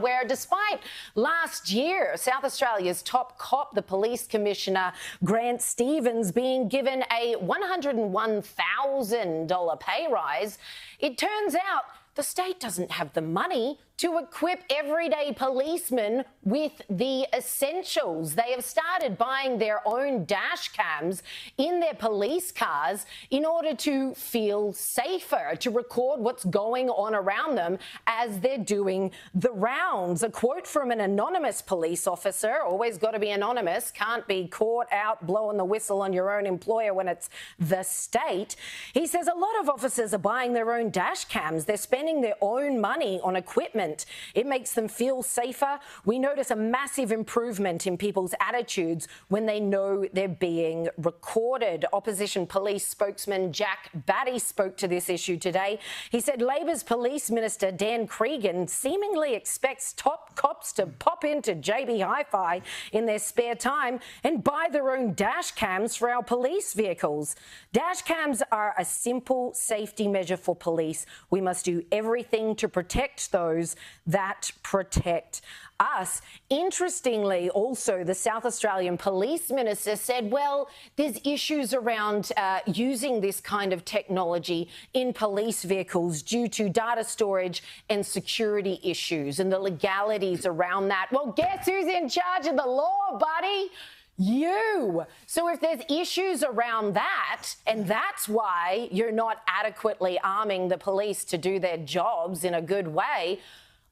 Where, despite last year, South Australia's top cop, the Police Commissioner Grant Stevens, being given a $101,000 pay rise, it turns out the state doesn't have the money to equip everyday policemen with the essentials. They have started buying their own dash cams in their police cars in order to feel safer, to record what's going on around them as they're doing the rounds. A quote from an anonymous police officer, always got to be anonymous, can't be caught out blowing the whistle on your own employer when it's the state. He says a lot of officers are buying their own dash cams. They're spending their own money on equipment. It makes them feel safer. We notice a massive improvement in people's attitudes when they know they're being recorded. Opposition police spokesman Jack Batty spoke to this issue today. He said Labor's Police Minister Dan Cregan seemingly expects top cops to pop into JB Hi-Fi in their spare time and buy their own dash cams for our police vehicles. Dash cams are a simple safety measure for police. We must do everything to protect those that protect us. Interestingly, also, the South Australian Police Minister said, well, there's issues around using this kind of technology in police vehicles due to data storage and security issues and the legalities around that. Well, guess who's in charge of the law, buddy? You. So if there's issues around that, and that's why you're not adequately arming the police to do their jobs in a good way,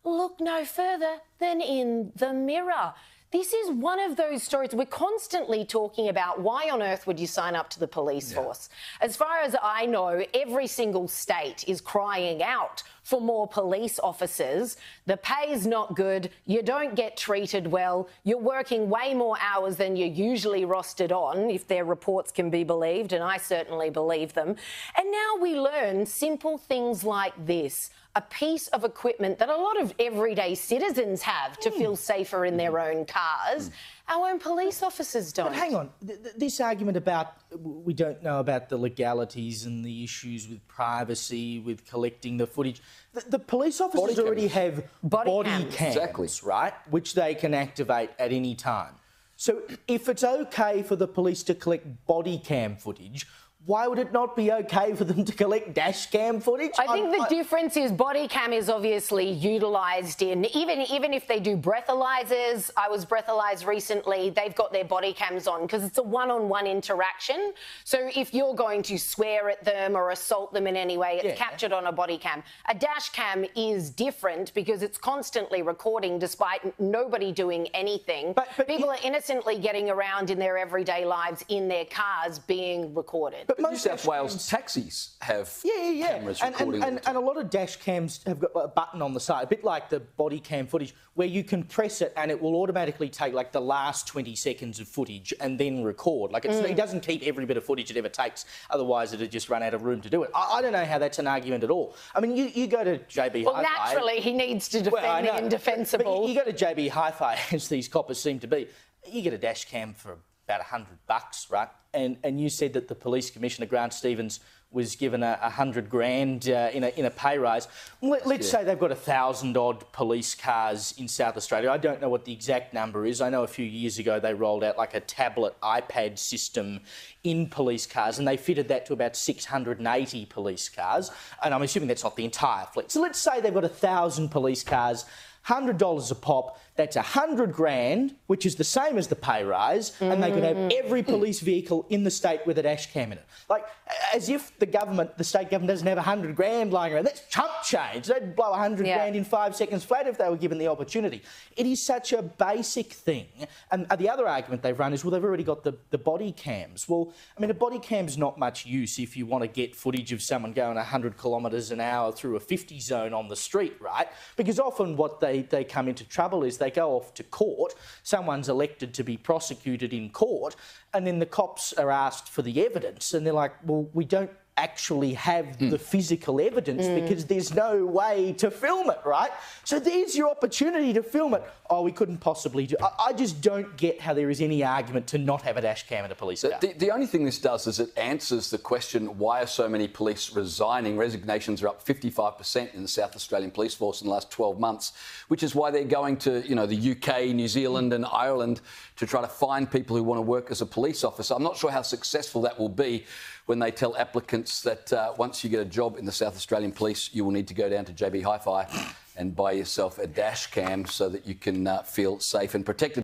look no further than in the mirror. This is one of those stories we're constantly talking about. Why on earth would you sign up to the police force? As far as I know, every single state is crying out for more police officers. The pay's not good. You don't get treated well. You're working way more hours than you're usually rostered on, if their reports can be believed, and I certainly believe them. And now we learn simple things like this. A piece of equipment that a lot of everyday citizens have to feel safer in their own cars. Our own police officers don't. But hang on, this argument about we don't know about the legalities and the issues with privacy, with collecting the footage. The police officers already have body cams, exactly, right, which they can activate at any time. So if it's okay for the police to collect body cam footage, why would it not be okay for them to collect dash cam footage? I think the difference is body cam is obviously utilised in, even if they do breathalyzers. I was breathalyzed recently. They've got their body cams on because it's a one-on-one interaction. So if you're going to swear at them or assault them in any way, it's captured on a body cam. A dash cam is different because it's constantly recording despite nobody doing anything. But people are innocently getting around in their everyday lives in their cars being recorded. But New South Wales taxis have cameras recording. And a lot of dash cams have got a button on the side, a bit like the body cam footage, where you can press it and it will automatically take, like, the last 20 seconds of footage and then record. Like, it doesn't keep every bit of footage it ever takes, otherwise it'd just run out of room to do it. I don't know how that's an argument at all. I mean, you go to JB Hi-Fi... Well, naturally, he needs to defend the indefensible. But you go to JB Hi-Fi, as these coppers seem to be, you get a dash cam for about $100, right? And you said that the Police Commissioner, Grant Stevens, was given $100,000 in a pay rise. Let's say they've got 1,000-odd police cars in South Australia. I don't know what the exact number is. I know a few years ago they rolled out, like, a tablet iPad system in police cars, and they fitted that to about 680 police cars. And I'm assuming that's not the entire fleet. So let's say they've got 1,000 police cars, $100 a pop. That's $100,000, which is the same as the pay rise, and they could have every police vehicle in the state with a dash cam in it. Like, as if the government, the state government, doesn't have $100,000 lying around. That's chump change. They'd blow $100,000 in 5 seconds flat if they were given the opportunity. It is such a basic thing. And the other argument they've run is, well, they've already got the body cams. Well, I mean, a body cam's not much use if you want to get footage of someone going 100 kilometres an hour through a 50 zone on the street, right? Because often what they come into trouble is they go off to court, someone's elected to be prosecuted in court, and then the cops are asked for the evidence, and they're like, well, we don't actually have the physical evidence because there's no way to film it, right? So there's your opportunity to film it. Oh, we couldn't possibly do... I just don't get how there is any argument to not have a dash cam in a police car. The only thing this does is it answers the question, why are so many police resigning? Resignations are up 55% in the South Australian Police Force in the last 12 months, which is why they're going to, you know, the UK, New Zealand and Ireland to try to find people who want to work as a police officer. I'm not sure how successful that will be when they tell applicants that once you get a job in the South Australian Police, you will need to go down to JB Hi-Fi and buy yourself a dash cam so that you can feel safe and protected.